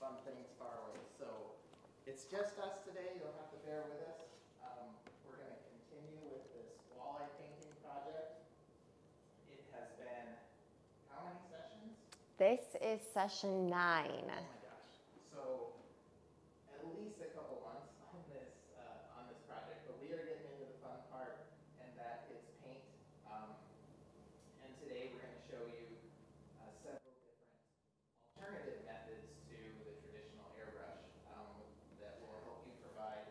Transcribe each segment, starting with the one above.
fun things far away. So it's just us today. You'll have to bear with us. We're going to continue with this walleye painting project. It has been how many sessions? This is session 9. Oh my gosh. So at least a couple months on this project, but we are getting into the fun part, and that is paint. And today we're going to show you several different alternative methods to the traditional airbrush that will help you provide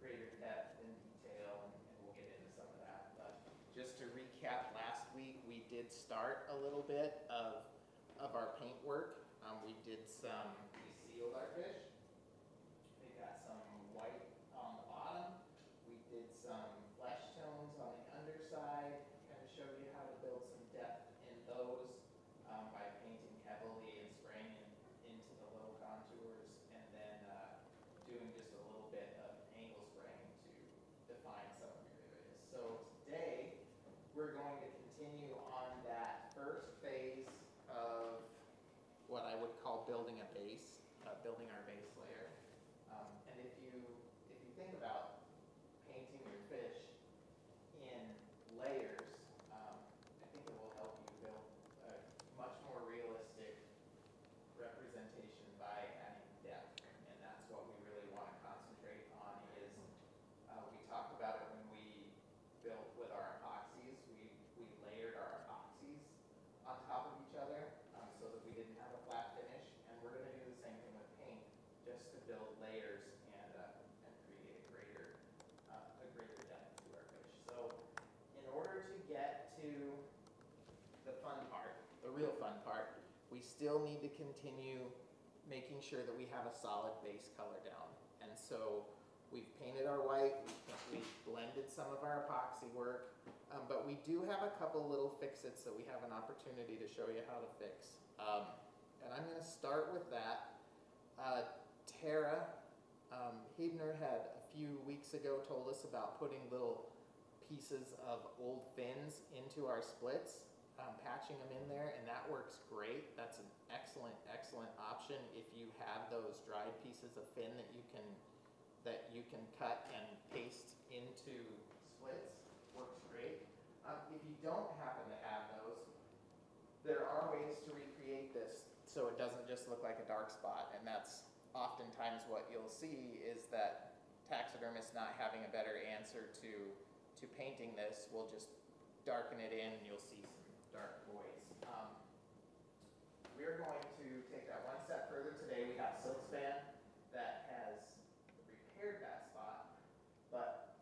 greater depth and detail, and we'll get into some of that. But just to recap, last week we did start a little bit of our paint work. We sealed our fish. We got some white on the bottom. We did some flesh tones on the underside, kind of showed you how to build some depth in those by painting heavily and spraying into the low contours, and then doing just a little bit of angle spraying to define some of your areas. So today, we're going to continue on that first phase of what I would call building a base, building our base layer. And if you think about painting your fish in layers, I think it will help you build a much more realistic representation by adding depth. And that's what we really want to concentrate on is, we talked about it when we built with our epoxies. We layered our epoxies on top of each other so that we didn't have a flat finish. And we're going to do the same thing with paint, just to build layers and create a greater depth to our fish. So in order to get to the fun part, the real fun part, we still need to continue making sure that we have a solid base color down. And so we've painted our white, we've blended some of our epoxy work, but we do have a couple little fix-its that we have an opportunity to show you how to fix. And I'm going to start with that. Tara Hebner had a few weeks ago told us about putting little pieces of old fins into our splits, patching them in there, and that works great. That's an excellent, excellent option if you have those dried pieces of fin that you can cut and paste into splits. Works great. If you don't happen to have those, there are ways to recreate this so it doesn't just look like a dark spot, and that's oftentimes what you'll see is that taxidermists, not having a better answer to painting this, will just darken it in and you'll see some dark voids. We're going to take that one step further today. We have Silkspan that has repaired that spot, but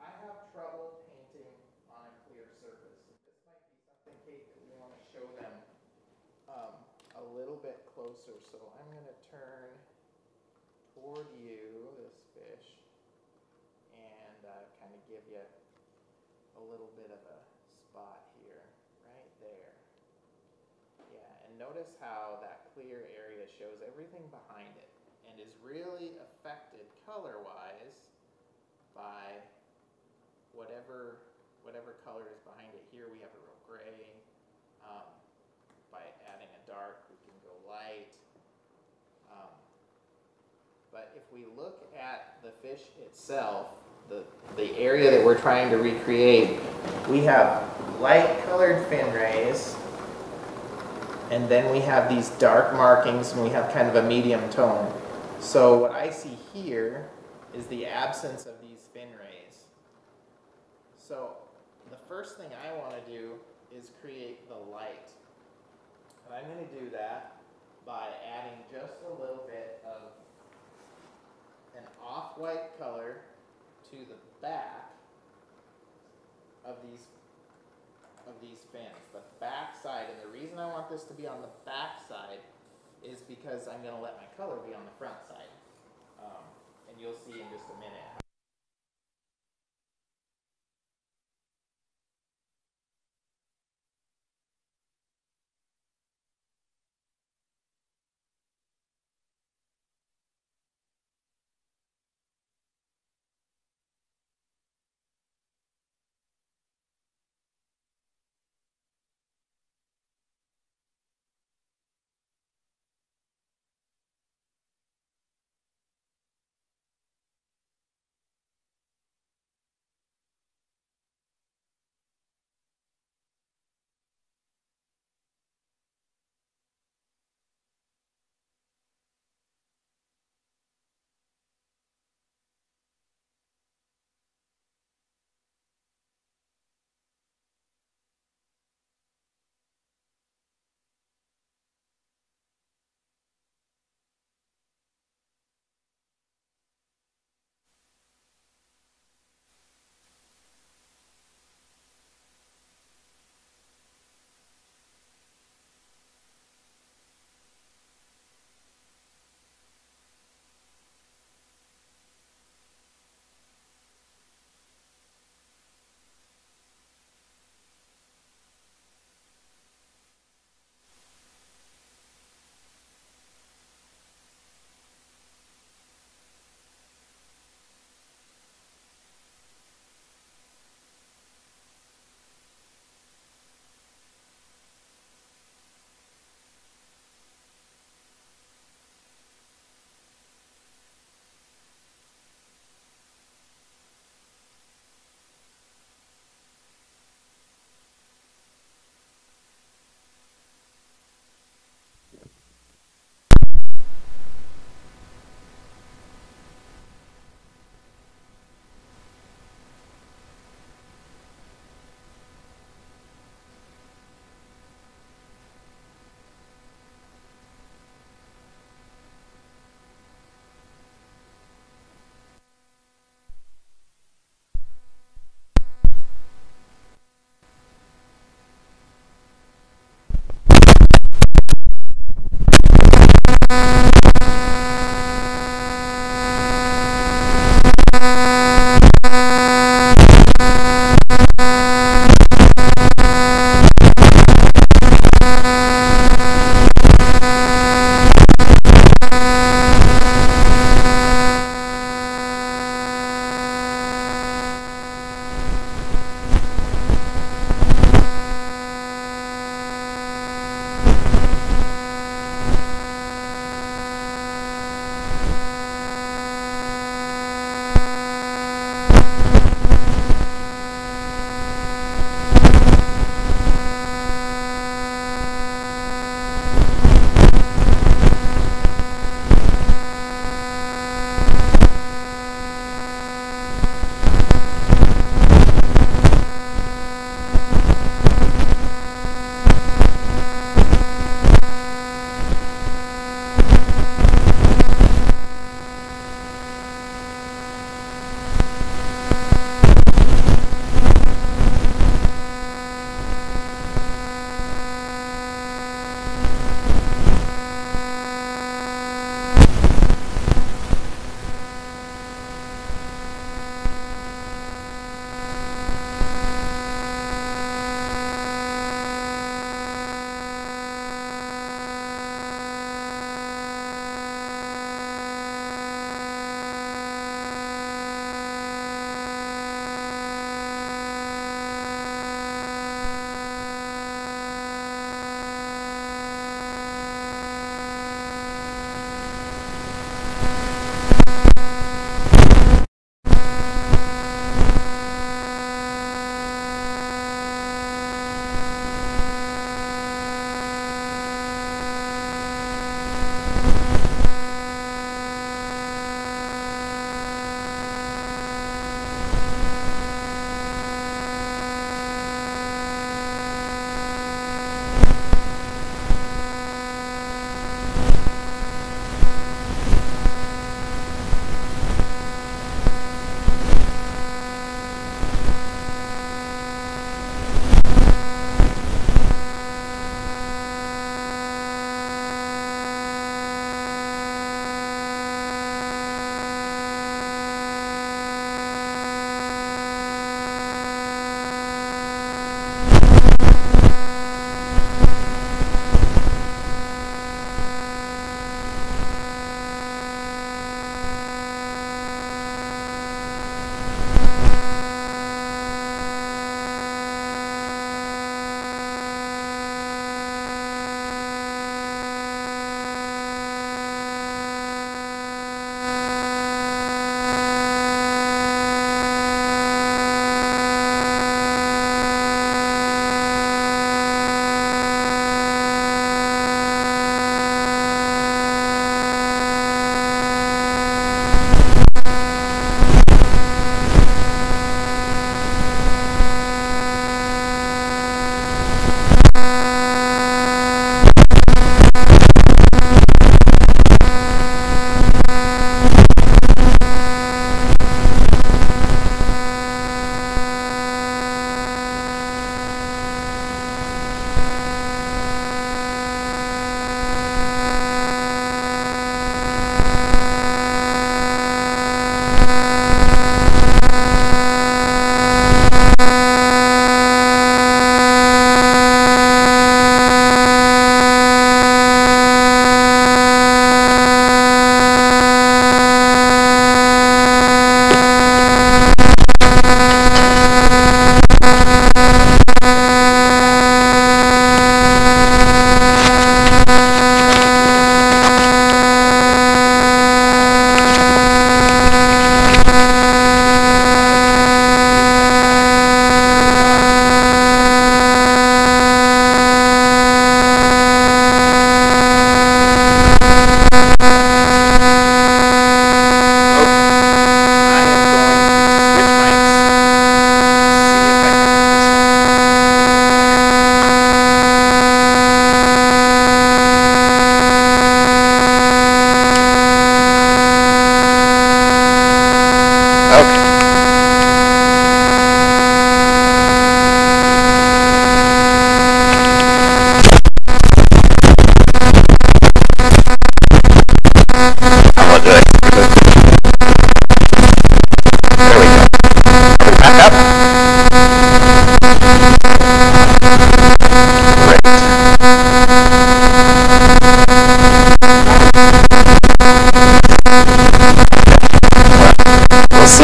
I have trouble painting on a clear surface. This might be something, Kate, that we want to show them a little bit closer. So I'm going to turn toward you, this fish, and kind of give you a little bit of a spot here, right there. Yeah, and notice how that clear area shows everything behind it, and is really affected color-wise by whatever color is behind it. Here we have a real gray. By adding a dark, we can go light. But if we look at the fish itself, the area that we're trying to recreate, we have light-colored fin rays, and then we have these dark markings, and we have kind of a medium tone. So what I see here is the absence of these fin rays. So the first thing I want to do is create the light. And I'm going to do that by adding just a little bit of an off-white color to the back of these fins, the back side. And the reason I want this to be on the back side is because I'm going to let my color be on the front side. And you'll see in just a minute.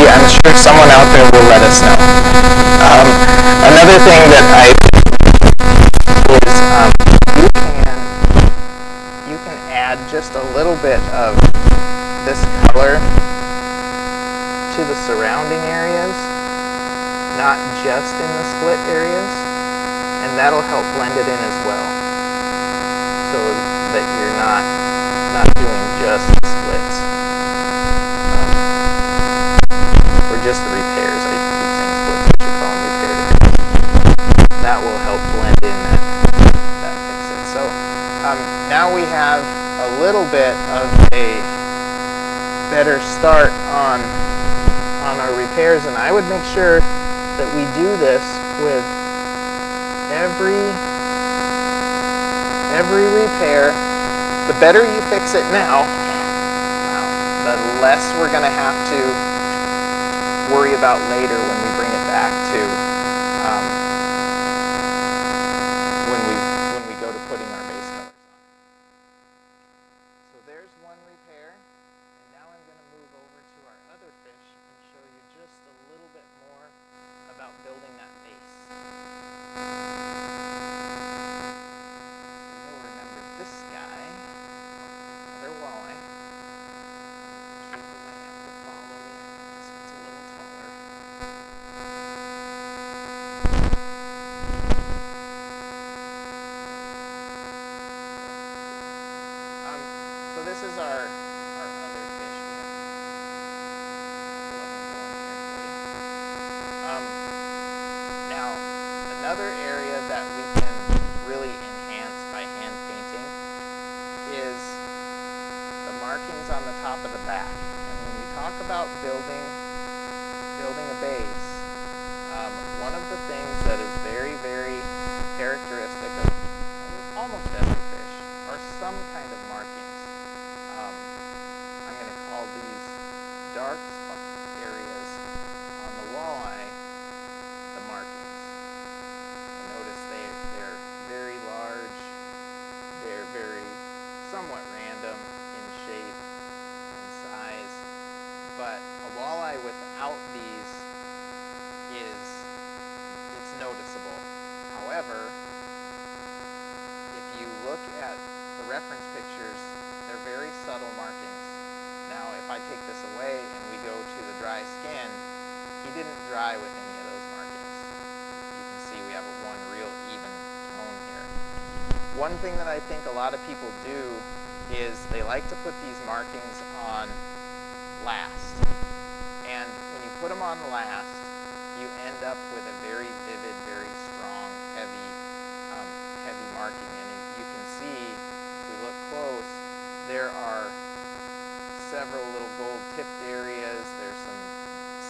I'm sure someone out there will let us know. Another thing that I is you can add just a little bit of this color to the surrounding areas, not just in the split areas, and that'll help blend it in as well, so that you're not doing just the splits. Just the repairs. I keep saying splits, but you call them repairs. That will help blend in that fix it. So now we have a little bit of a better start on our repairs, and I would make sure that we do this with every repair. The better you fix it now, the less we're going to have to worry about later when we bring it back to when we go to putting our base colors on. So there's one repair, and now I'm going to move over to our other fish and show you just a little bit more about building that base. You'll remember this guy, another walleye. This is our other fish here. Now, another area that we can really enhance by hand painting is the markings on the top of the back. And when we talk about building a base, one of the things that is very, very characteristic of almost every fish are some kind of markings. I'm going to call these dark areas on the walleye the markings. And notice they're very large, they're very somewhat random in shape and size, but a walleye without these it's noticeable. However, if you look at the reference pictures, they're very subtle markings. Now, if I take this away and we go to the dry skin, he didn't dry with any of those markings. You can see we have one real even tone here. One thing that I think a lot of people do is they like to put these markings on last. And when you put them on last, you end up with a very vivid, very strong, heavy marking. And you can see, if we look close, there are several little gold tipped areas. There's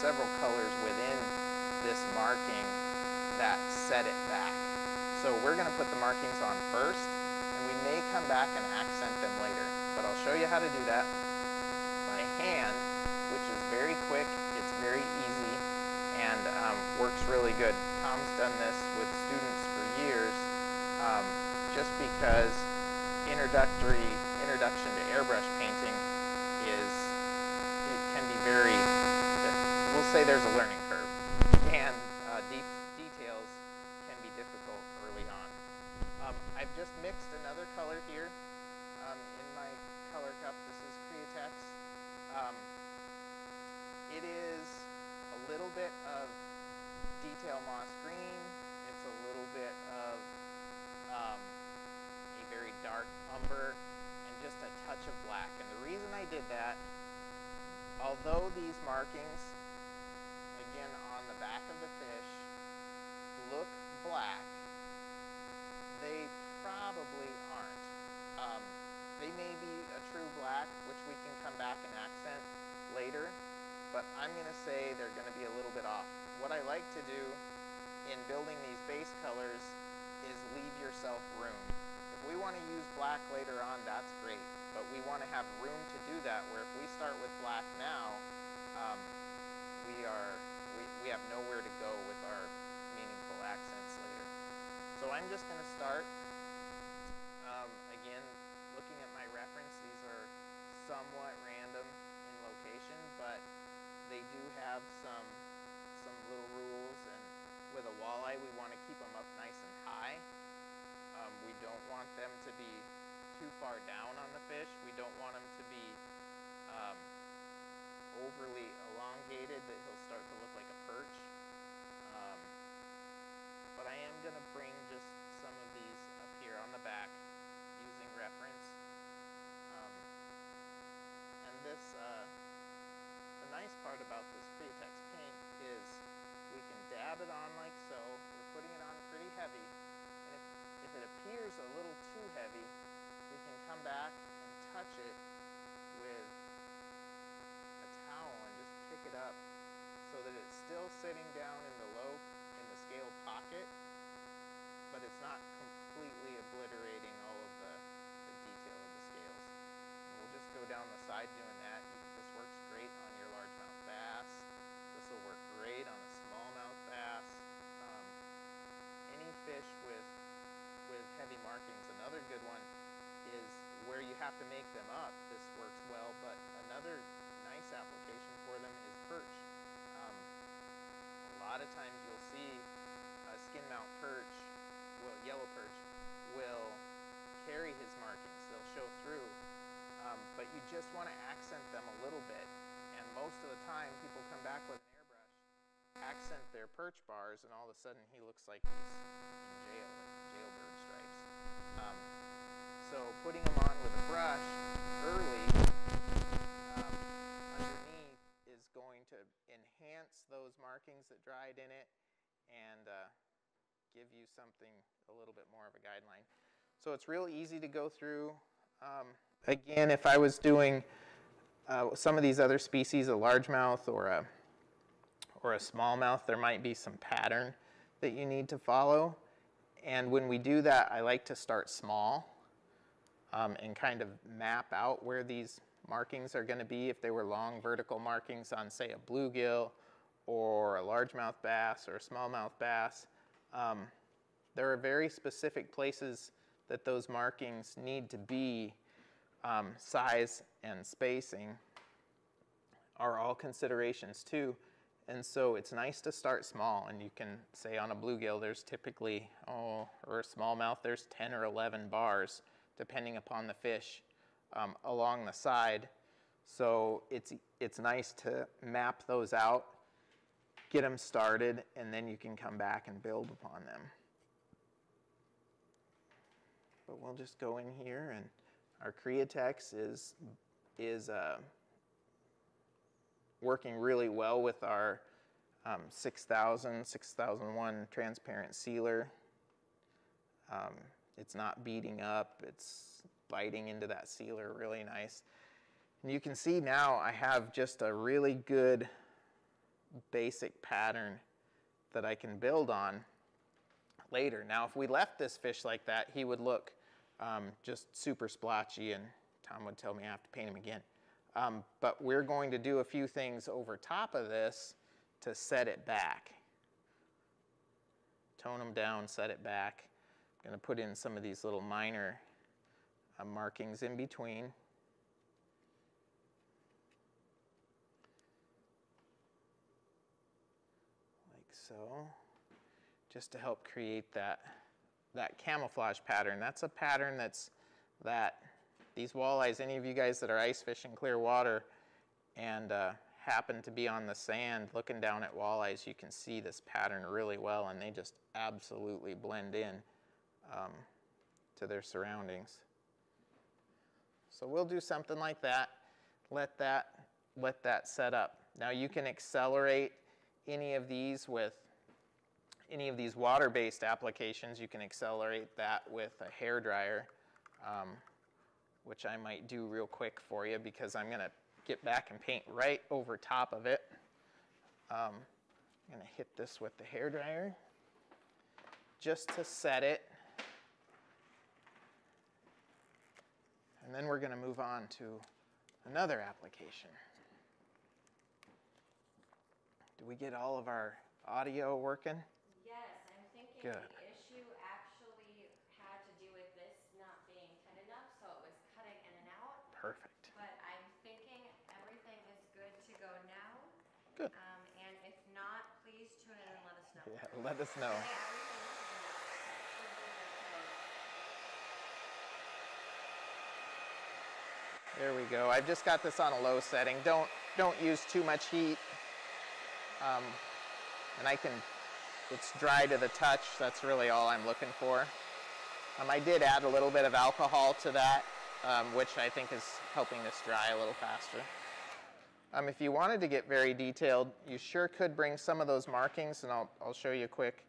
several colors within this marking that set it back. So we're going to put the markings on first, and we may come back and accent them later. But I'll show you how to do that by hand, which is very quick, it's very easy, and works really good. Tom's done this with students for years, just because introduction to airbrush painting it can be very, we'll say there's a learning curve, and deep details can be difficult early on. I've just mixed another color here in my color cup. This is Createx. It is a little bit of detail moss green, it's a little bit of a very dark umber, and just a touch of black. And the reason I did that, although these markings, again on the back of the fish, look black, they probably aren't. They may be a true black, which we can come back and accent later, but I'm going to say they're going to be a little bit off. What I like to do in building these base colors is leave yourself room. If we want to use black later on, that's great, but we want to have room to do that, where if we start with black now, we have nowhere to go with our meaningful accents later. So I'm just going to start, again, looking at my reference. These are somewhat random in location, but they do have have some little rules, and with a walleye we want to keep them up nice and high. We don't want them to be too far down on the fish. We don't want them to be overly elongated that he'll start to look like a perch. But I am going to bring just some of these up here on the back using reference. And this, the nice part about this Createx paint is we can dab it on like so. We're putting it on pretty heavy. And if it appears a little too heavy, we can come back and touch it with a towel and just pick it up so that it's still sitting down in the low in the scale pocket, but it's not completely obliterating all of the detail of the scales. And we'll just go down the side doing that. This works great on your largemouth bass. This will work great on a smallmouth bass. Any fish with heavy markings. Another good one is where you have to make them up. This works well, but another nice application for them is perch. A lot of times you'll see a skin mount perch, well, yellow perch, will carry his markings. They'll show through, but you just want to accent them a little bit. And most of the time people come back with an airbrush, accent their perch bars, and all of a sudden he looks like he's in jail, like jailbird stripes. So putting them on with a brush early underneath is going to enhance those markings that dried in it and give you something a little bit more of a guideline. So it's real easy to go through. Again, if I was doing some of these other species, a largemouth or a smallmouth, there might be some pattern that you need to follow. And when we do that, I like to start small. And kind of map out where these markings are going to be. If they were long vertical markings on, say, a bluegill or a largemouth bass or a smallmouth bass, there are very specific places that those markings need to be. Size and spacing are all considerations too. And so it's nice to start small, and you can say on a bluegill there's typically, or a smallmouth, there's 10 or 11 bars, depending upon the fish, along the side. So it's nice to map those out, get them started, and then you can come back and build upon them. But we'll just go in here, and our Createx is working really well with our 6001 transparent sealer. It's not beating up, it's biting into that sealer really nice. And you can see now I have just a really good basic pattern that I can build on later. Now, if we left this fish like that, he would look just super splotchy, and Tom would tell me I have to paint him again. But we're going to do a few things over top of this to set it back. Tone him down, set it back. I'm going to put in some of these little minor markings in between. Like so. Just to help create that camouflage pattern. That's a pattern that these walleyes, any of you guys that are ice fishing clear water and happen to be on the sand looking down at walleyes, you can see this pattern really well, and they just absolutely blend in. To their surroundings. So we'll do something like that. Let that set up. Now you can accelerate any of these with any of these water-based applications. You can accelerate that with a hairdryer, which I might do real quick for you because I'm going to get back and paint right over top of it. I'm going to hit this with the hairdryer just to set it. And then we're going to move on to another application. Do we get all of our audio working? Yes, I'm thinking good. The issue actually had to do with this not being cut enough, so it was cutting in and out. Perfect. But I'm thinking everything is good to go now. Good. Yeah, let us know. There we go. I've just got this on a low setting. Don't use too much heat. And I can, it's dry to the touch. That's really all I'm looking for. I did add a little bit of alcohol to that, which I think is helping this dry a little faster. If you wanted to get very detailed, you sure could bring some of those markings, and I'll show you quick,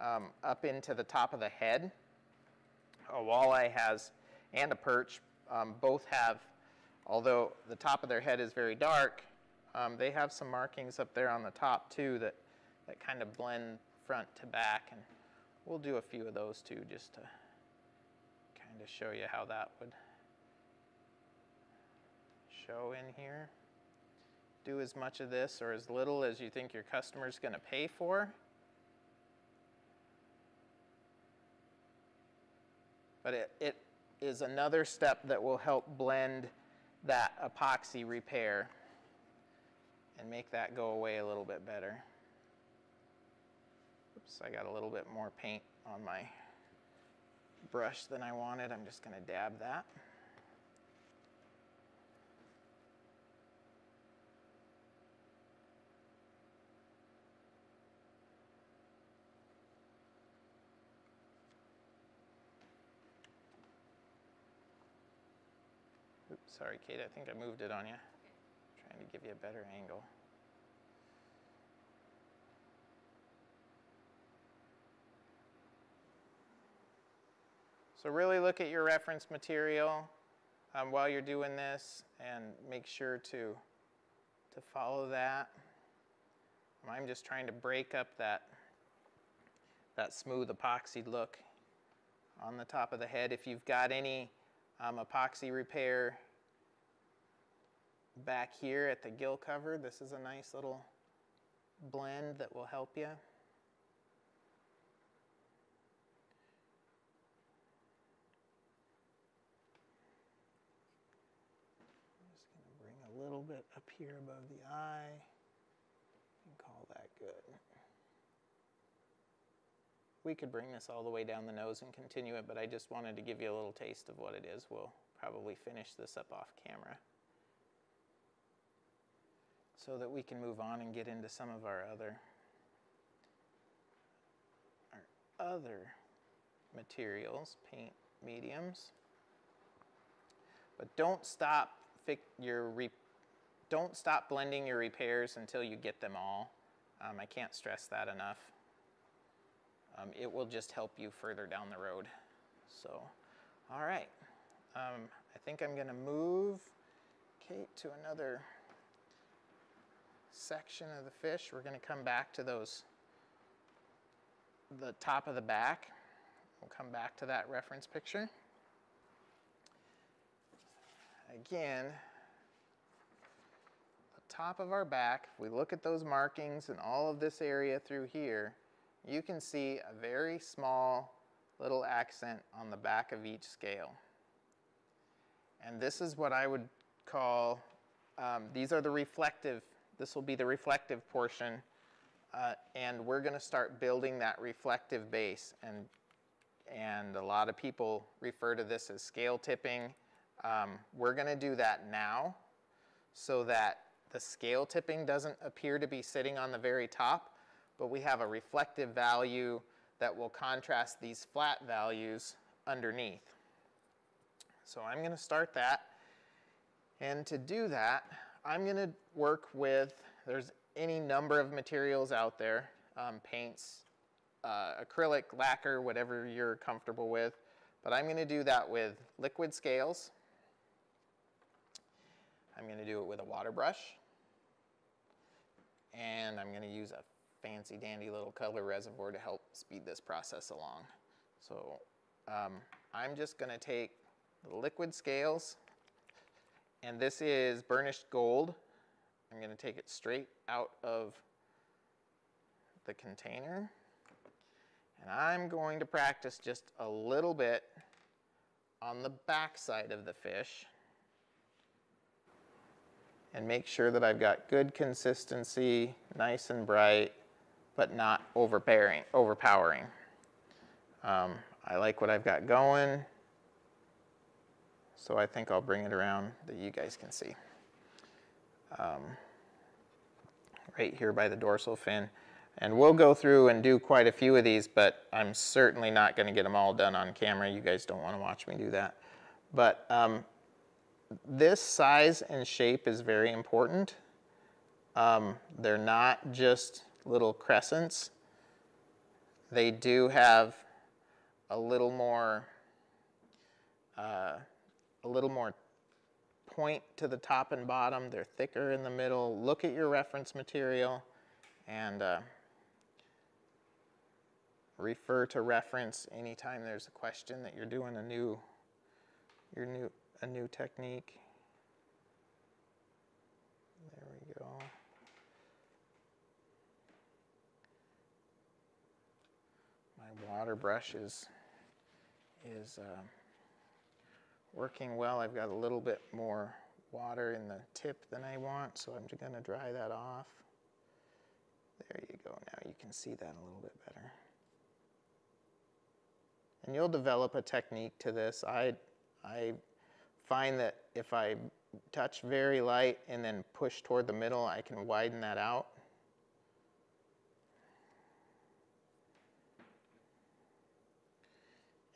up into the top of the head. A walleye has, and a perch, both have, although the top of their head is very dark, they have some markings up there on the top too that kind of blend front to back, and we'll do a few of those too just to kind of show you how that would show in here. Do as much of this or as little as you think your customer's going to pay for. But it is another step that will help blend that epoxy repair and make that go away a little bit better. Oops, I got a little bit more paint on my brush than I wanted. I'm just going to dab that. Oops, sorry, Kate, I think I moved it on you. Okay. I'm trying to give you a better angle. So really look at your reference material while you're doing this and make sure to follow that. I'm just trying to break up that smooth epoxied look on the top of the head. If you've got any epoxy repair back here at the gill cover, this is a nice little blend that will help you. Bring a little bit up here above the eye and call that good. We could bring this all the way down the nose and continue it, but I just wanted to give you a little taste of what it is. We'll probably finish this up off camera so that we can move on and get into some of our other materials, paint mediums. But don't stop blending your repairs until you get them all. I can't stress that enough. It will just help you further down the road. So, all right. I think I'm gonna move Kate to another section of the fish. We're gonna come back to the top of the back. We'll come back to that reference picture. Again, the top of our back, if we look at those markings and all of this area through here, you can see a very small little accent on the back of each scale. And this is what I would call, these are the reflective, this will be the reflective portion, and we're gonna start building that reflective base. And a lot of people refer to this as scale tipping. We're going to do that now so that the scale tipping doesn't appear to be sitting on the very top, but we have a reflective value that will contrast these flat values underneath. So I'm going to start that. And to do that, I'm going to work with, there's any number of materials out there, paints, acrylic, lacquer, whatever you're comfortable with. But I'm going to do that with liquid scales. I'm going to do it with a water brush, and I'm going to use a fancy dandy little color reservoir to help speed this process along. So I'm just going to take the liquid scales, and this is burnished gold. I'm going to take it straight out of the container, and I'm going to practice just a little bit on the backside of the fish and make sure that I've got good consistency, nice and bright, but not overpowering. I like what I've got going, so I think I'll bring it around that you guys can see. Right here by the dorsal fin. And we'll go through and do quite a few of these, but I'm certainly not going to get them all done on camera. You guys don't want to watch me do that. But this size and shape is very important. They're not just little crescents. They do have a little more point to the top and bottom. They're thicker in the middle. Look at your reference material and refer to reference anytime there's a question that you're doing a new technique. There we go. My water brush is working well. I've got a little bit more water in the tip than I want, so I'm just going to dry that off. There you go. Now you can see that a little bit better. And you'll develop a technique to this. I find that if I touch very light and then push toward the middle, I can widen that out.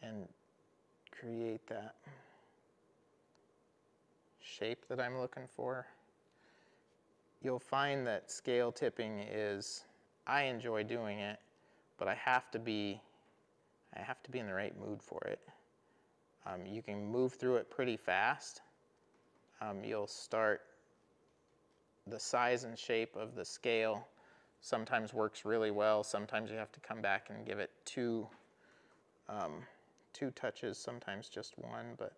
And create that shape that I'm looking for. You'll find that scale tipping is, I enjoy doing it, but I have to be in the right mood for it. You can move through it pretty fast. You'll start, the size and shape of the scale sometimes works really well. Sometimes you have to come back and give it two touches, sometimes just one, but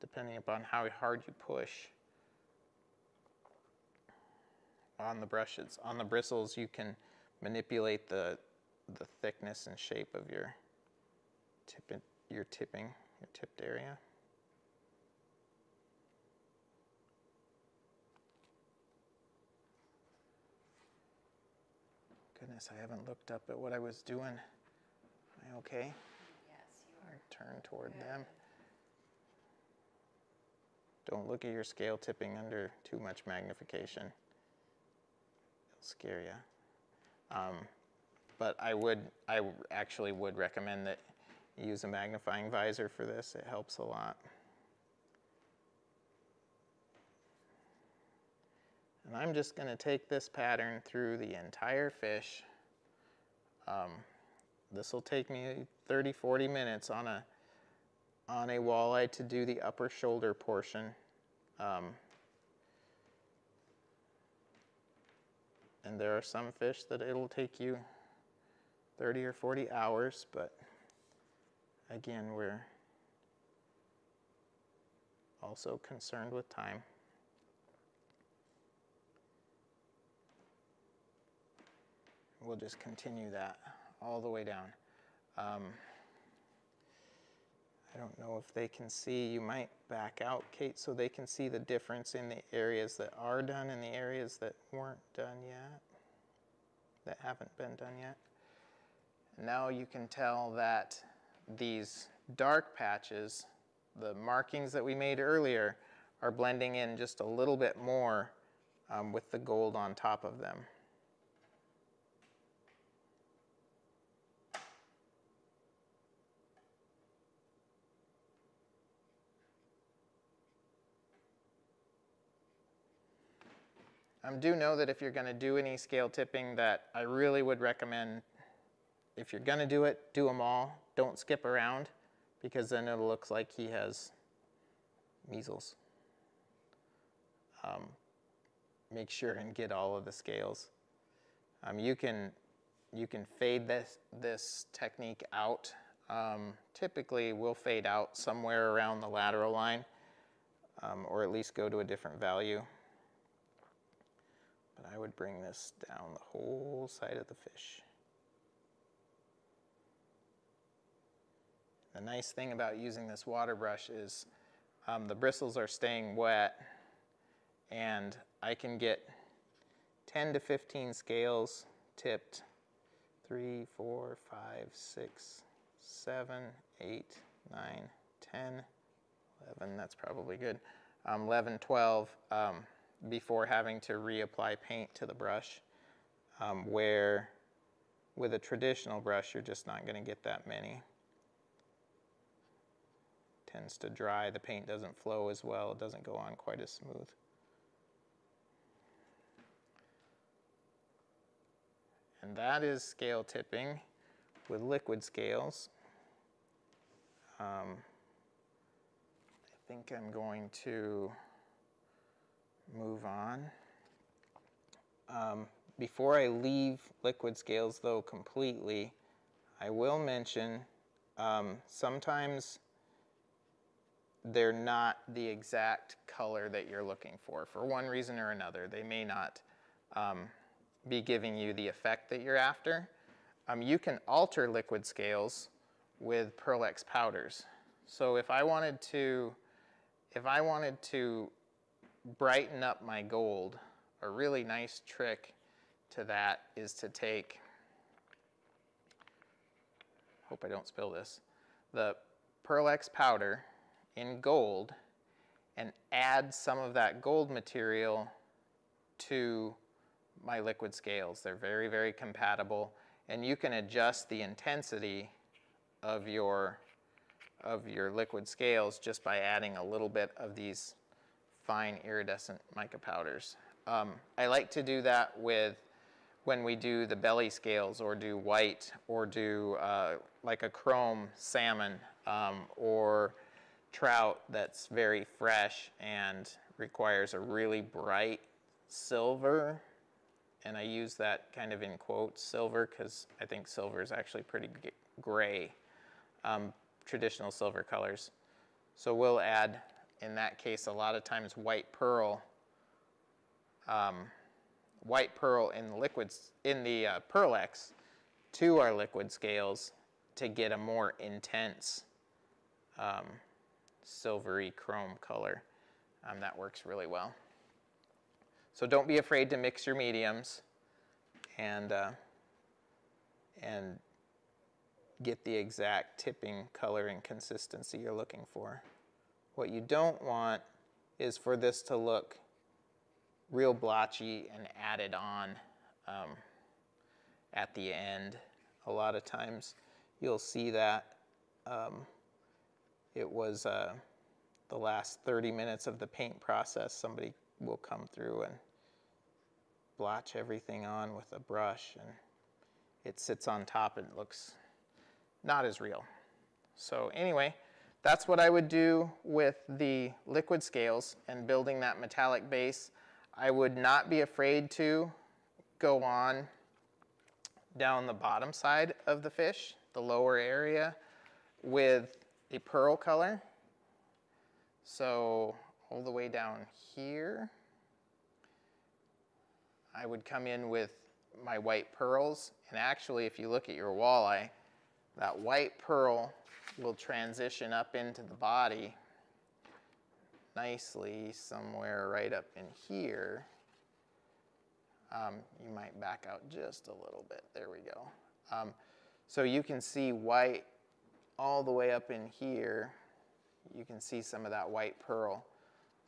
depending upon how hard you push on the brushes, on the bristles, you can manipulate the thickness and shape of your tipped area. Goodness, I haven't looked up at what I was doing. Am I okay? Yes, you are. Turn toward them. Don't look at your scale tipping under too much magnification. It'll scare you. But I actually would recommend that you use a magnifying visor for this. It helps a lot. And I'm just going to take this pattern through the entire fish. This will take me 30, 40 minutes on a walleye to do the upper shoulder portion. And there are some fish that it'll take you 30 or 40 hours, but again, we're also concerned with time. We'll just continue that all the way down. I don't know if they can see. You might back out, Kate, so they can see the difference in the areas that are done and the areas that weren't done yet, that haven't been done yet. Now you can tell that these dark patches, the markings that we made earlier, are blending in just a little bit more with the gold on top of them. I do know that if you're going to do any scale tipping, that I really would recommend, if you're going to do it, do them all. Don't skip around, because then it looks like he has measles. Make sure and get all of the scales. You can fade this technique out. Typically, we'll fade out somewhere around the lateral line, or at least go to a different value. I would bring this down the whole side of the fish. The nice thing about using this water brush is the bristles are staying wet, and I can get 10 to 15 scales tipped, 3, 4, 5, 6, 7, 8, 9, 10, 11, that's probably good, 11, 12, before having to reapply paint to the brush, where with a traditional brush, you're just not going to get that many. Tends to dry, the paint doesn't flow as well, it doesn't go on quite as smooth. And that is scale tipping with liquid scales. I think I'm going to move on. Before I leave liquid scales though completely, I will mention sometimes they're not the exact color that you're looking for one reason or another. They may not be giving you the effect that you're after. You can alter liquid scales with Pearl Ex powders. So if I wanted to brighten up my gold, a really nice trick to that is to take, hope I don't spill this, the Pearl Ex powder in gold and add some of that gold material to my liquid scales. They're very, very compatible, and you can adjust the intensity of your liquid scales just by adding a little bit of these fine iridescent mica powders. I like to do that with when we do the belly scales or do white or do like a chrome salmon or trout that's very fresh and requires a really bright silver. And I use that kind of in quotes silver because I think silver is actually pretty gray, traditional silver colors. So we'll add, in that case, a lot of times white pearl in the liquids, in the Pearl Ex to our liquid scales to get a more intense silvery chrome color. That works really well. So don't be afraid to mix your mediums and get the exact tipping color and consistency you're looking for. What you don't want is for this to look real blotchy and added on at the end. A lot of times you'll see that it was the last 30 minutes of the paint process, somebody will come through and blotch everything on with a brush and it sits on top and it looks not as real. So anyway, that's what I would do with the liquid scales and building that metallic base. I would not be afraid to go on down the bottom side of the fish, the lower area, with a pearl color. So all the way down here, I would come in with my white pearls. And actually, if you look at your walleye, that white pearl will transition up into the body nicely somewhere right up in here. You might back out just a little bit. There we go. So you can see white all the way up in here. You can see some of that white pearl.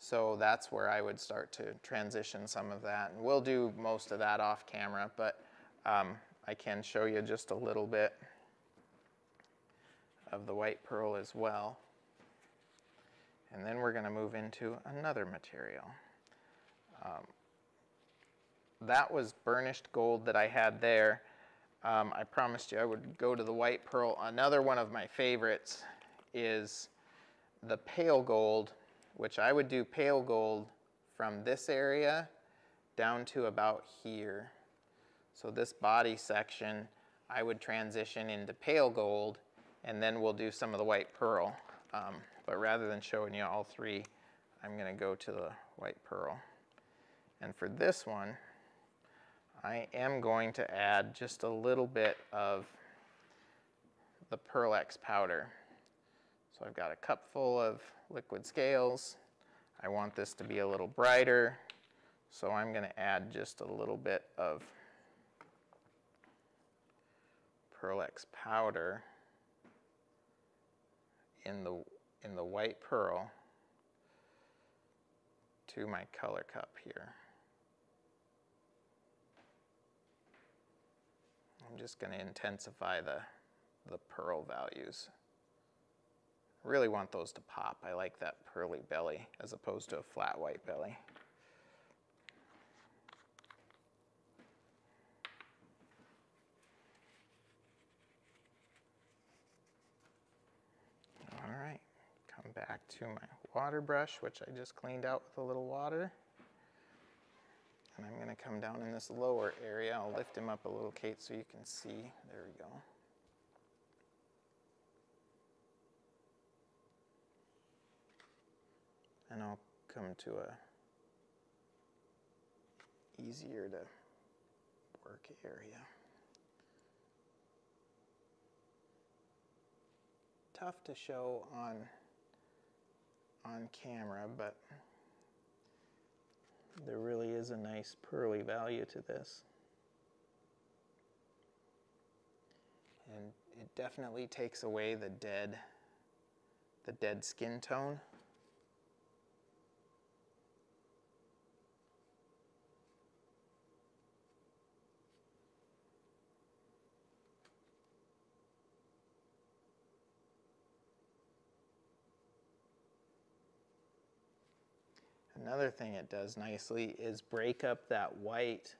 So that's where I would start to transition some of that. And we'll do most of that off camera, but I can show you just a little bit of the white pearl as well. And then we're gonna move into another material. That was burnished gold that I had there. I promised you I would go to the white pearl. Another one of my favorites is the pale gold, which I would do pale gold from this area down to about here. So this body section, I would transition into pale gold, and then we'll do some of the white pearl. But rather than showing you all three, I'm gonna go to the white pearl. And for this one, I am going to add just a little bit of the Pearl Ex powder. So I've got a cup full of liquid scales. I want this to be a little brighter, So I'm going to add just a little bit of Pearl Ex powder in the white pearl to my color cup here. I'm just going to intensify the pearl values. Really want those to pop. I like that pearly belly as opposed to a flat white belly. All right, come back to my water brush, which I just cleaned out with a little water. And I'm going to come down in this lower area. I'll lift him up a little, Kate, so you can see. There we go. And I'll come to an easier to work area. Tough to show on camera, but there really is a nice pearly value to this. And it definitely takes away the dead skin tone. Another thing it does nicely is break up that white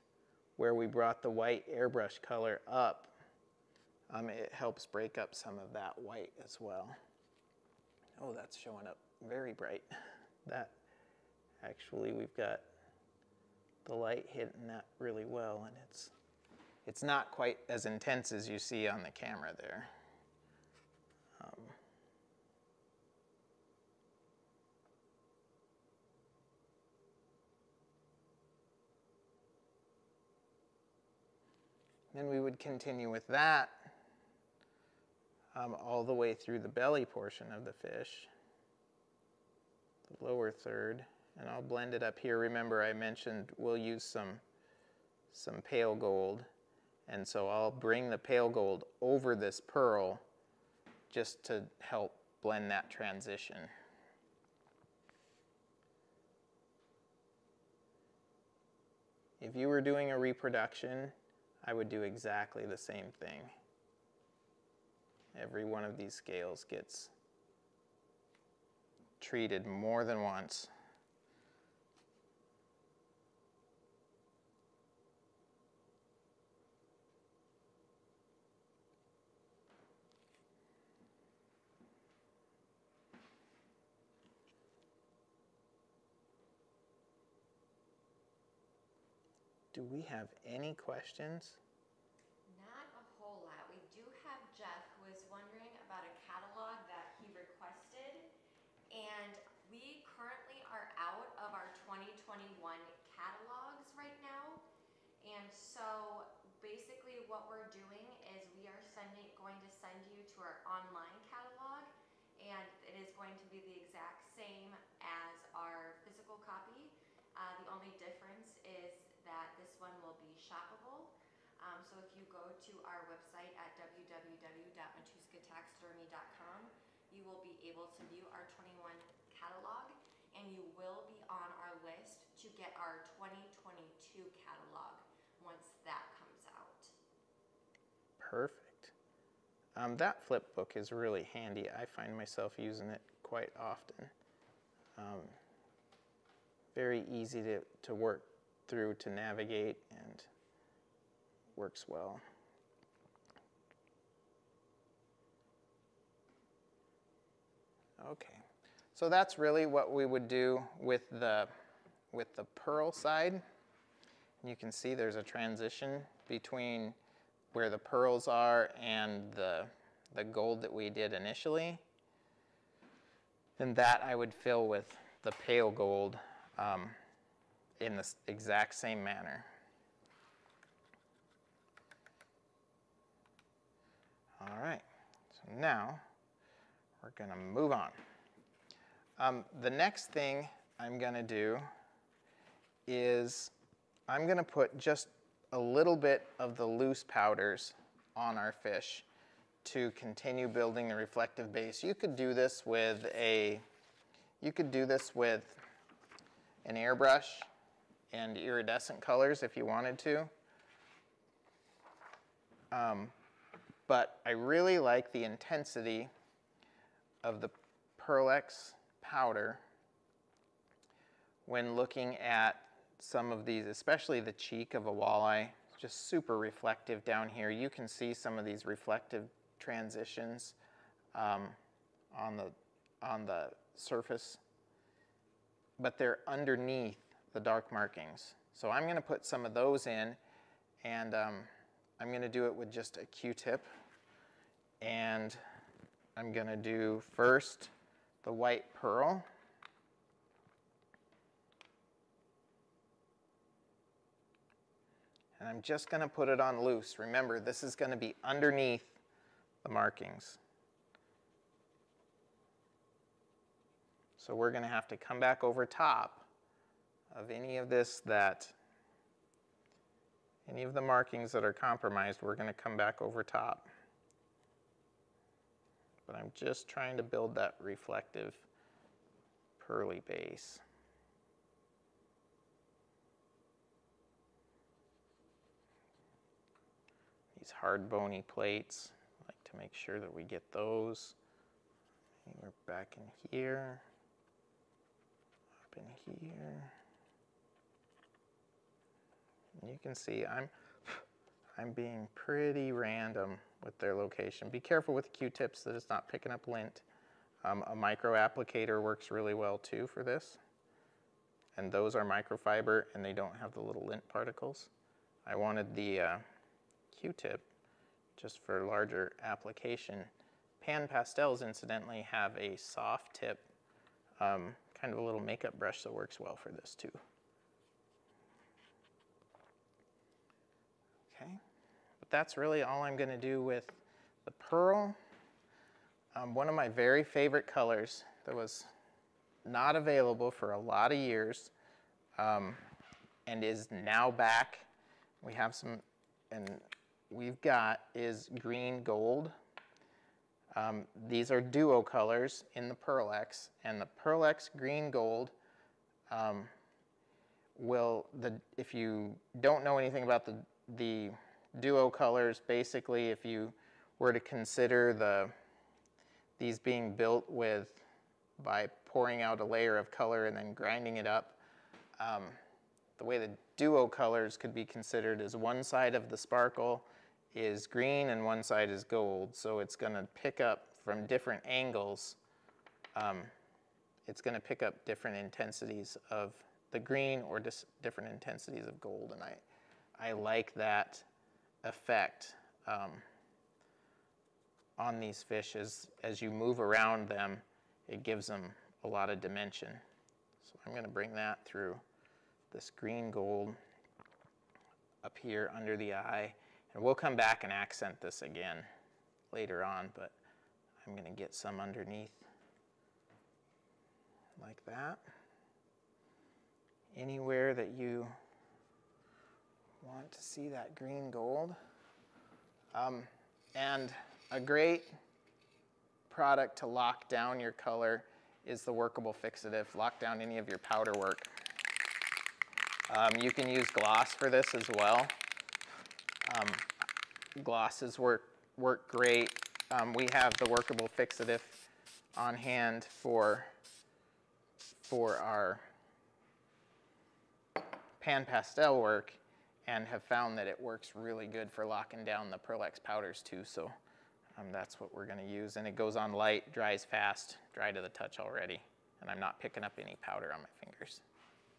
where we brought the white airbrush color up. It helps break up some of that white as well. Oh, that's showing up very bright. That actually, we've got the light hitting that really well, and it's not quite as intense as you see on the camera there. Then we would continue with that all the way through the belly portion of the fish, the lower third, and I'll blend it up here. Remember I mentioned we'll use some pale gold, and so I'll bring the pale gold over this pearl just to help blend that transition. If you were doing a reproduction, I would do exactly the same thing. Every one of these scales gets treated more than once. Do we have any questions? Not a whole lot. We do have Jeff, who is wondering about a catalog that he requested, and we currently are out of our 2021 catalogs right now, and so basically what we're doing is we are going to send you to our online catalog, and it is going to be the exact same as our physical copy. The only difference is that this one will be shoppable. So if you go to our website at www.matuskataxidermy.com, you will be able to view our 21 catalog, and you will be on our list to get our 2022 catalog once that comes out. Perfect. That flip book is really handy. I find myself using it quite often. Very easy to work through, to navigate, and works well. Okay, so that's really what we would do with the pearl side. And you can see there's a transition between where the pearls are and the gold that we did initially. And that I would fill with the pale gold in the exact same manner. All right, so now we're gonna move on. The next thing I'm gonna do is I'm gonna put just a little bit of the loose powders on our fish to continue building the reflective base. You could do this with an airbrush and iridescent colors if you wanted to. But I really like the intensity of the Pearl Ex powder when looking at some of these, especially the cheek of a walleye, just super reflective down here. You can see some of these reflective transitions on the surface, but they're underneath the dark markings. So I'm gonna put some of those in, and I'm gonna do it with just a Q-tip, and I'm gonna do first the white pearl. And I'm just gonna put it on loose. Remember, this is gonna be underneath the markings. So we're gonna have to come back over top of any of this any of the markings that are compromised, we're gonna come back over top. But I'm just trying to build that reflective pearly base. These hard bony plates, I like to make sure that we get those. And we're back in here, up in here. And you can see I'm being pretty random with their location. Be careful with the Q-tips that it's not picking up lint. A micro applicator works really well too for this. And those are microfiber and they don't have the little lint particles. I wanted the Q-tip just for larger application. PanPastels incidentally have a soft tip, kind of a little makeup brush that works well for this too. Okay, but that's really all I'm gonna do with the pearl. One of my very favorite colors that was not available for a lot of years and is now back. We have some, and we've got is green gold. These are duo colors in the Pearl Ex, and the Pearl Ex green gold if you don't know anything about the duo colors, basically if you were to consider these being built by pouring out a layer of color and then grinding it up, the way the duo colors could be considered is one side of the sparkle is green and one side is gold, so it's going to pick up from different angles. It's going to pick up different intensities of the green or different intensities of gold, and I like that effect on these fish. As you move around them, it gives them a lot of dimension. So I'm going to bring that through this green gold up here under the eye, and we'll come back and accent this again later on, but I'm going to get some underneath like that. Anywhere that you want to see that green gold. And a great product to lock down your color is the workable fixative. Lock down any of your powder work. You can use gloss for this as well. Glosses work great. We have the workable fixative on hand for our pan pastel work, and have found that it works really good for locking down the Pearl Ex powders too, so that's what we're gonna use. And it goes on light, dries fast, dry to the touch already, and I'm not picking up any powder on my fingers.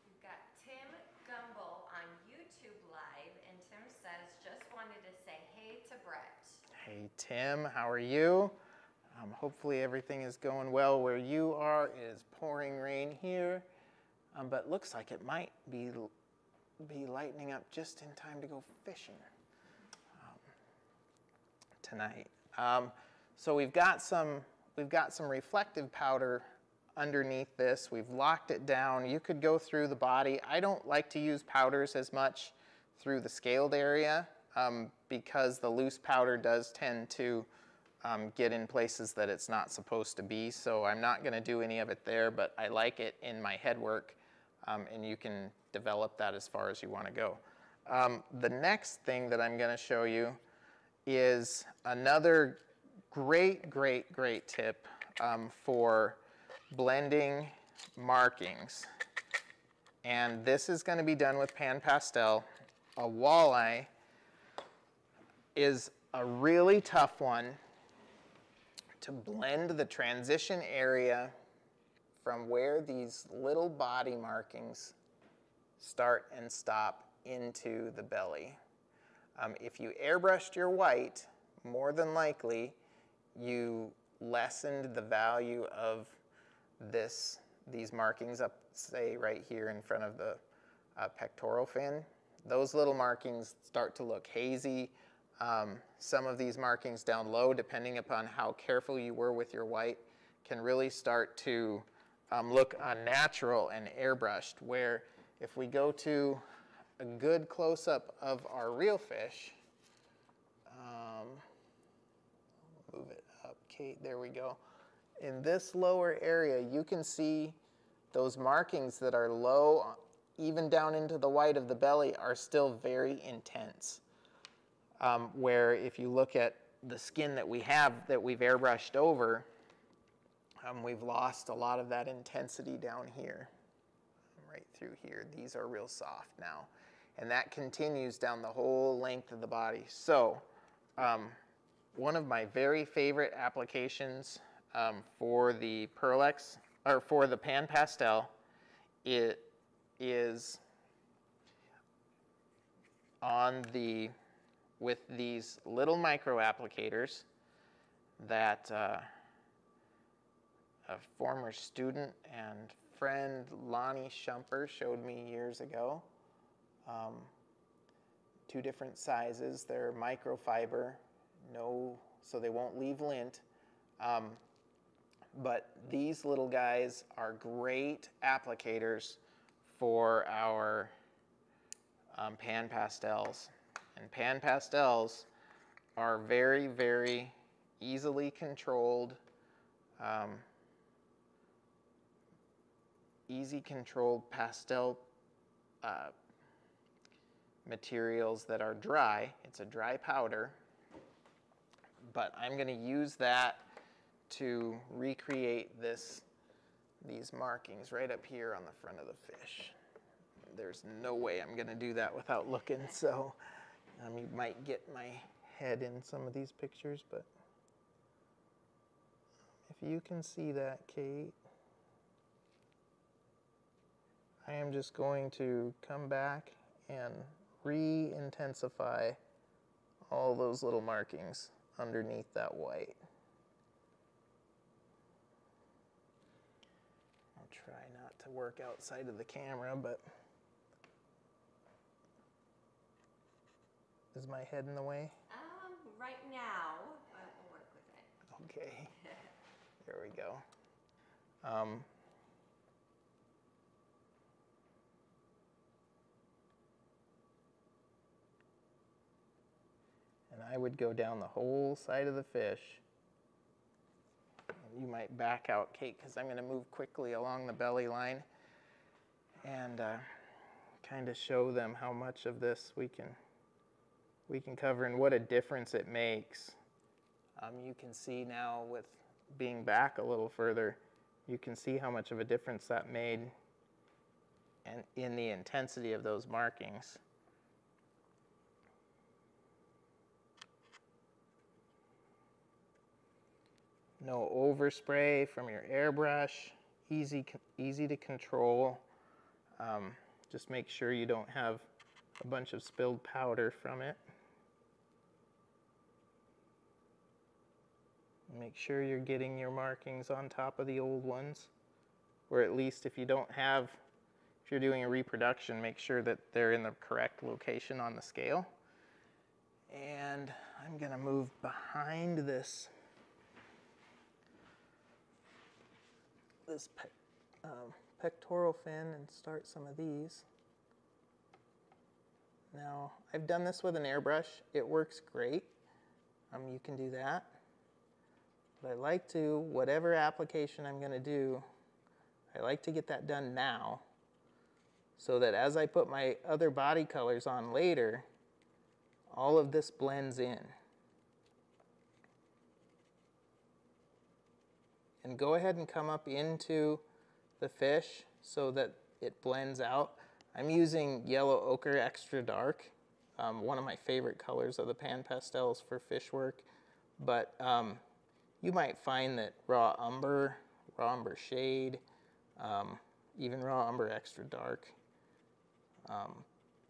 We've got Tim Gumble on YouTube Live, and Tim says, just wanted to say hey to Brett. Hey Tim, how are you? Hopefully everything is going well where you are. It is pouring rain here, but looks like it might be lightening up just in time to go fishing tonight. So we've got some reflective powder underneath this. We've locked it down. You could go through the body. I don't like to use powders as much through the scaled area because the loose powder does tend to get in places that it's not supposed to be. So I'm not gonna do any of it there, but I like it in my head work and you can develop that as far as you wanna go. The next thing that I'm gonna show you is another great tip for blending markings. And this is gonna be done with PanPastel. A walleye is a really tough one to blend the transition area from where these little body markings start and stop into the belly. If you airbrushed your white, more than likely you lessened the value of these markings up, say, right here in front of the pectoral fin. Those little markings start to look hazy. Some of these markings down low, depending upon how careful you were with your white, can really start to look unnatural and airbrushed, where if we go to a good close-up of our real fish, move it up, Kate, there we go. In this lower area, you can see those markings that are low, even down into the white of the belly, are still very intense. Where if you look at the skin that we have, that we've airbrushed over, we've lost a lot of that intensity down here, right through here. These are real soft now. And that continues down the whole length of the body. So one of my very favorite applications for the Pearl Ex, or for the PanPastel, it is with these little micro applicators that a former student and friend Lonnie Schumper showed me years ago. Two different sizes. They're microfiber, so they won't leave lint. But these little guys are great applicators for our PanPastels. And PanPastels are very easily controlled, easy-controlled pastel materials that are dry. It's a dry powder, but I'm going to use that to recreate these markings right up here on the front of the fish. There's no way I'm going to do that without looking, so... you might get my head in some of these pictures, but if you can see that, Kate, I am just going to come back and re-intensify all those little markings underneath that white. I'll try not to work outside of the camera, but... Is my head in the way? Right now, but we'll work with it. Okay, there we go. And I would go down the whole side of the fish. And you might back out, Kate, because I'm gonna move quickly along the belly line and kind of show them how much of this we can cover and what a difference it makes. You can see now, with being back a little further, you can see how much of a difference that made and in the intensity of those markings. No overspray from your airbrush, easy to control. Just make sure you don't have a bunch of spilled powder from it. Make sure you're getting your markings on top of the old ones, or at least if you're doing a reproduction, make sure that they're in the correct location on the scale. And I'm gonna move behind this this pectoral fin and start some of these. Now, I've done this with an airbrush. It works great. You can do that. But I like to, whatever application I'm going to do, I like to get that done now so that as I put my other body colors on later, all of this blends in. And go ahead and come up into the fish so that it blends out. I'm using yellow ochre extra dark, one of my favorite colors of the Pan Pastels for fish work. But you might find that raw umber shade, even raw umber extra dark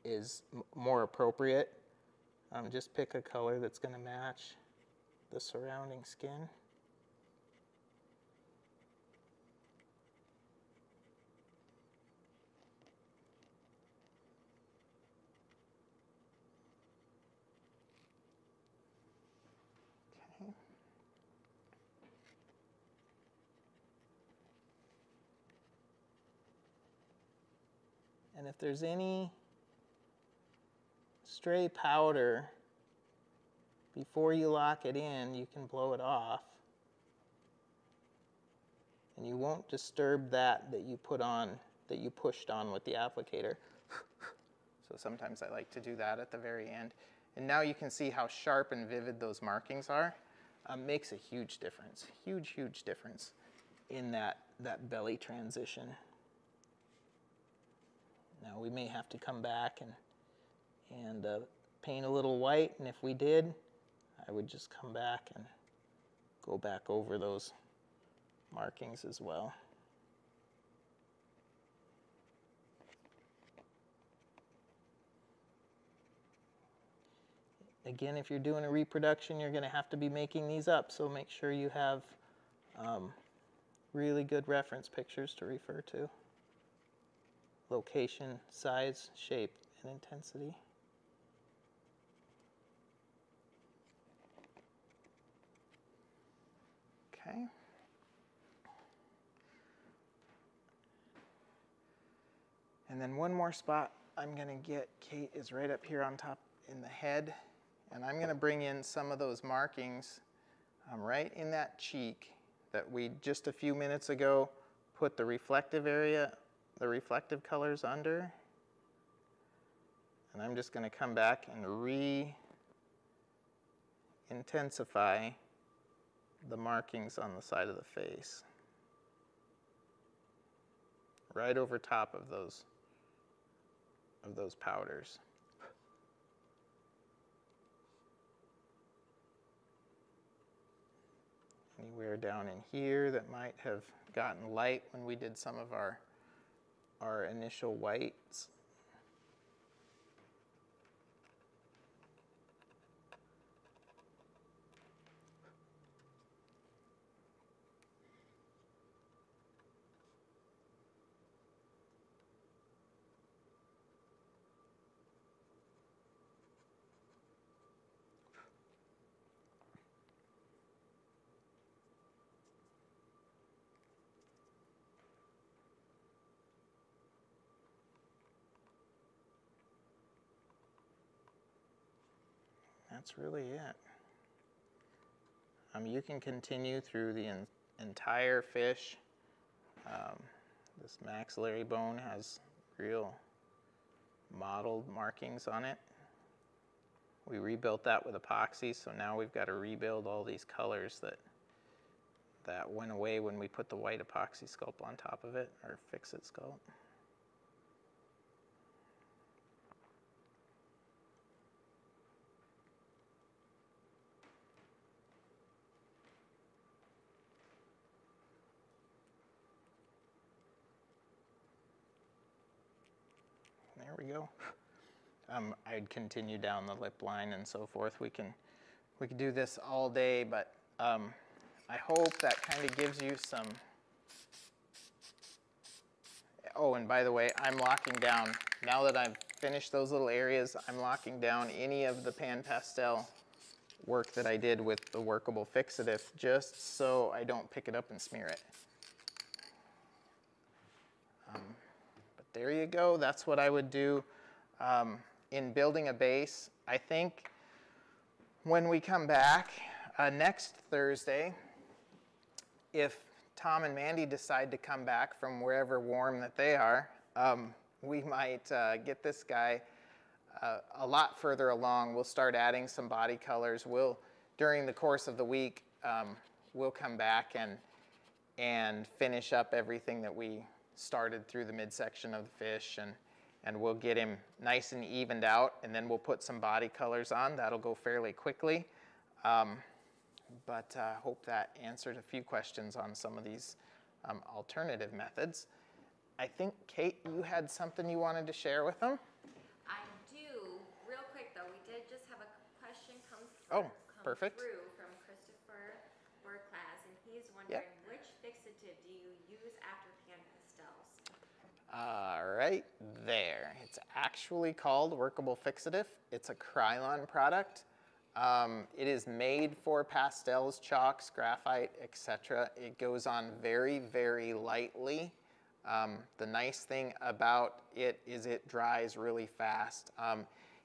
is more appropriate. Just pick a color that's going to match the surrounding skin. And if there's any stray powder, before you lock it in, you can blow it off. And you won't disturb that you put on, that you pushed on with the applicator. So sometimes I like to do that at the very end. And now you can see how sharp and vivid those markings are. Makes a huge difference, huge, huge difference in that belly transition. Now we may have to come back and paint a little white, and if we did, I would just come back and go back over those markings as well. Again, if you're doing a reproduction, you're going to have to be making these up, so make sure you have really good reference pictures to refer to. Location, size, shape, and intensity. Okay. And then one more spot I'm going to get, Kate is right up here on top in the head, and I'm going to bring in some of those markings right in that cheek that we just a few minutes ago put the reflective area, the reflective colors under, and I'm just going to come back and re-intensify the markings on the side of the face right over top of those powders. Anywhere down in here that might have gotten light when we did some of our initial whites. That's really it. You can continue through the entire fish. This maxillary bone has real mottled markings on it. We rebuilt that with epoxy, so now we've got to rebuild all these colors that went away when we put the white epoxy sculpt on top of it, or Fix-It sculpt. There we go. I'd continue down the lip line and so forth. We can do this all day, but I hope that kind of gives you some. Oh, and by the way, I'm locking down. Now that I've finished those little areas, I'm locking down any of the Pan Pastel work that I did with the workable fixative, just so I don't pick it up and smear it. There you go. That's what I would do in building a base. I think when we come back next Thursday, if Tom and Mandy decide to come back from wherever warm that they are, we might get this guy a lot further along. We'll start adding some body colors. We'll, during the course of the week, we'll come back and finish up everything that we started through the midsection of the fish, and we'll get him nice and evened out, and then we'll put some body colors on. That'll go fairly quickly. But I hope that answered a few questions on some of these alternative methods. I think, Kate, you had something you wanted to share with them? I do. Real quick, though, we did just have a question come through from Christopher Burklaz, and he's wondering, which fixative do you use after PanPastels? Right there. It's actually called Workable Fixative. It's a Krylon product. It is made for pastels, chalks, graphite, etc. It goes on very, very lightly. The nice thing about it is it dries really fast.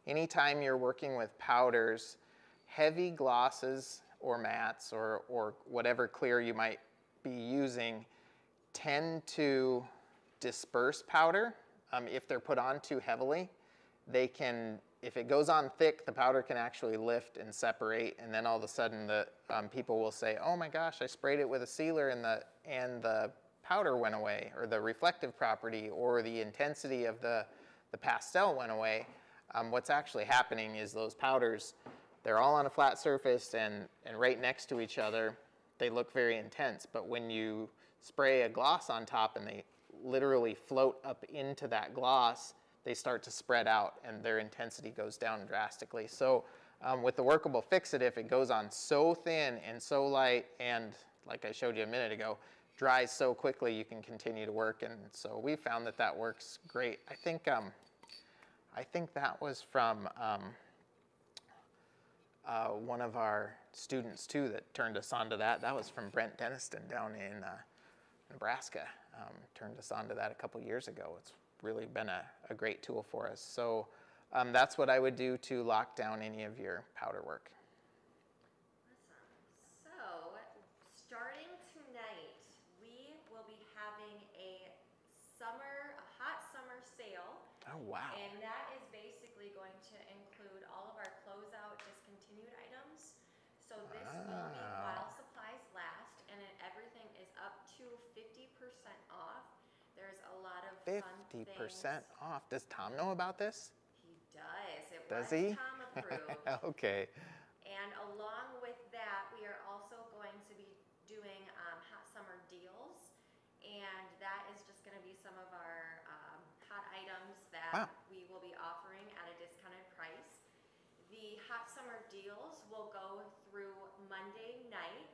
Anytime you're working with powders, heavy glosses or mattes or whatever clear you might be using tend to disperse powder. If they're put on too heavily, they can, if it goes on thick, the powder can actually lift and separate, and then all of a sudden the people will say, oh my gosh, I sprayed it with a sealer and the powder went away, or the reflective property or the intensity of the pastel went away. What's actually happening is those powders, they're all on a flat surface and right next to each other. They look very intense, but when you spray a gloss on top and they literally float up into that gloss, they start to spread out and their intensity goes down drastically. So with the Workable Fixative, it goes on so thin and so light, and like I showed you a minute ago, dries so quickly you can continue to work. And so we found that that works great. I think that was from one of our students too that turned us onto that. That was from Brent Denniston down in Nebraska. Turned us onto that a couple years ago. It's really been a great tool for us. So that's what I would do to lock down any of your powder work. Awesome. So starting tonight, we will be having a hot summer sale. Oh, wow. And that is basically going to include all of our closeout discontinued items. So this will be while supplies last, and everything is up to 50% off. There's a lot of 50% off. Does Tom know about this? He does. Does he? Tom approved. Okay. And along with that, we are also going to be doing hot summer deals. And that is just going to be some of our hot items that we will be offering at a discounted price. The hot summer deals will go through Monday night.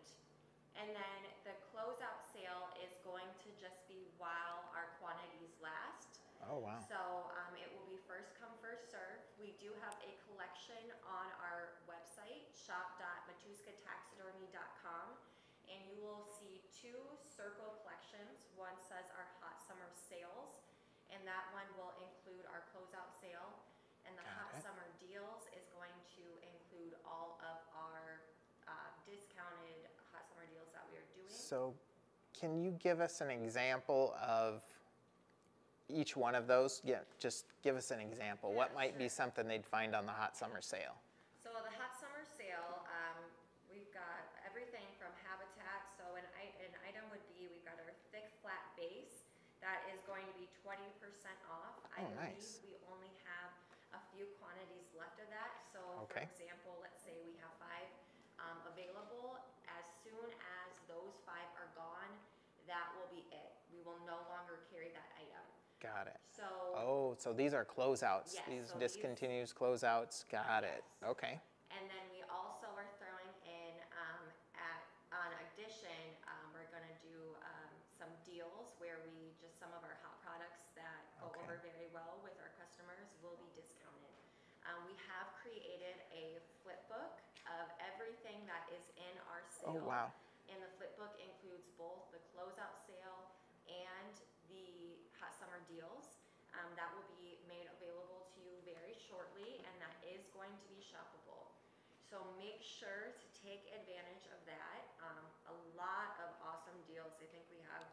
And then the closeout sale is going to just be while our quantities last. Oh, wow. So it will be first come, first serve. We do have a collection on our website, shop.matuskataxidermy.com. And you will see two circle collections. One says our hot summer sales, and that one will include our closeout sale. And the hot summer deals is going to include all of our discounted hot summer deals that we are doing. So can you give us an example of each one of those? Yeah, just give us an example. Yeah, what might be something they'd find on the hot summer sale? So the hot summer sale, we've got everything from habitat. So an item would be, we've got our thick flat base. That is going to be 20% off. Oh, nice. I believe we only have a few quantities left of that. So for example, let's say we have 5 available. As soon as those 5 are gone, that will be it. We will no longer carry that item. Got it. So so these are closeouts. Yes, these discontinues closeouts. Got it. Okay. And then we also are throwing in on addition, we're going to do some deals where we just some of our hot products that go over very well with our customers will be discounted. We have created a flip book of everything that is in our sale. Oh, wow. And the flip book includes both the closeout sale and the hot summer deals. shortly, and that is going to be shoppable. So make sure to take advantage of that. A lot of awesome deals. I think we have,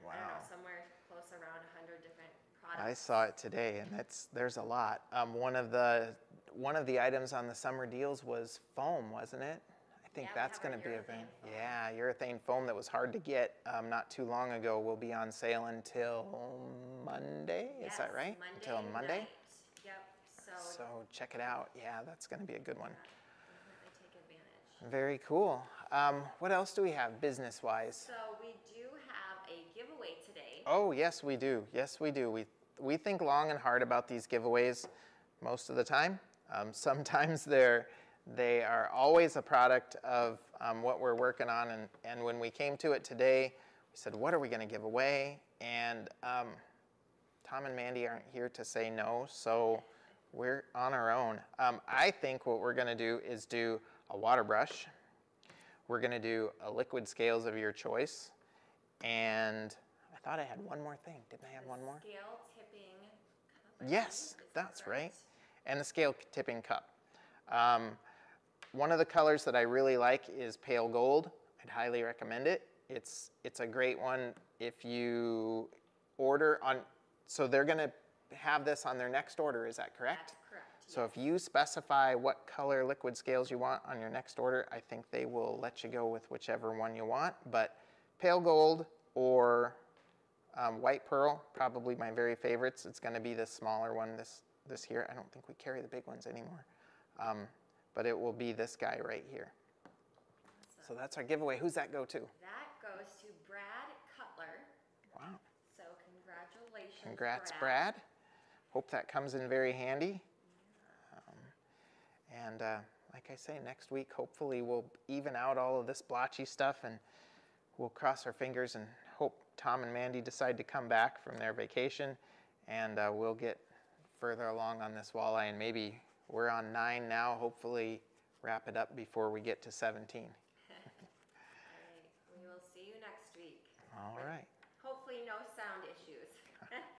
wow, I don't know, somewhere close around 100 different products. I saw it today, and there's a lot. One of the items on the summer deals was foam, wasn't it? I think that's going to be a thing. Yeah, urethane foam that was hard to get not too long ago will be on sale until Monday. Yes, is that right? Monday until Monday. Night. Yep. So check it out. Yeah, that's going to be a good one. Yeah. Very cool. What else do we have business-wise? So we do have a giveaway today. Oh, yes, we do. Yes, we do. We think long and hard about these giveaways most of the time. Sometimes they are always a product of what we're working on. And when we came to it today, we said, what are we going to give away? And Tom and Mandy aren't here to say no, so we're on our own. I think what we're going to do is do a water brush. We're going to do a liquid scales of your choice. And I thought I had one more thing. Didn't I have one more? Scale tipping cup. Yes, that's right. And the scale tipping cup. One of the colors that I really like is pale gold. I'd highly recommend it. It's a great one if you order on, so they're going to have this on their next order. Is that correct? That's correct. So if you specify what color liquid scales you want on your next order, I think they will let you go with whichever one you want. But pale gold or white pearl, probably my very favorites. It's going to be the smaller one this here. I don't think we carry the big ones anymore. But it will be this guy right here. Awesome. So that's our giveaway. Who's that go to? That goes to Brad Cutler. Wow. So congratulations, Congrats, Brad. Hope that comes in very handy. Like I say, next week, hopefully we'll even out all of this blotchy stuff, and we'll cross our fingers and hope Tom and Mandy decide to come back from their vacation, and we'll get further along on this walleye, and maybe we're on 9 now, hopefully wrap it up before we get to 17. All right. We will see you next week. All right. Hopefully no sound issues.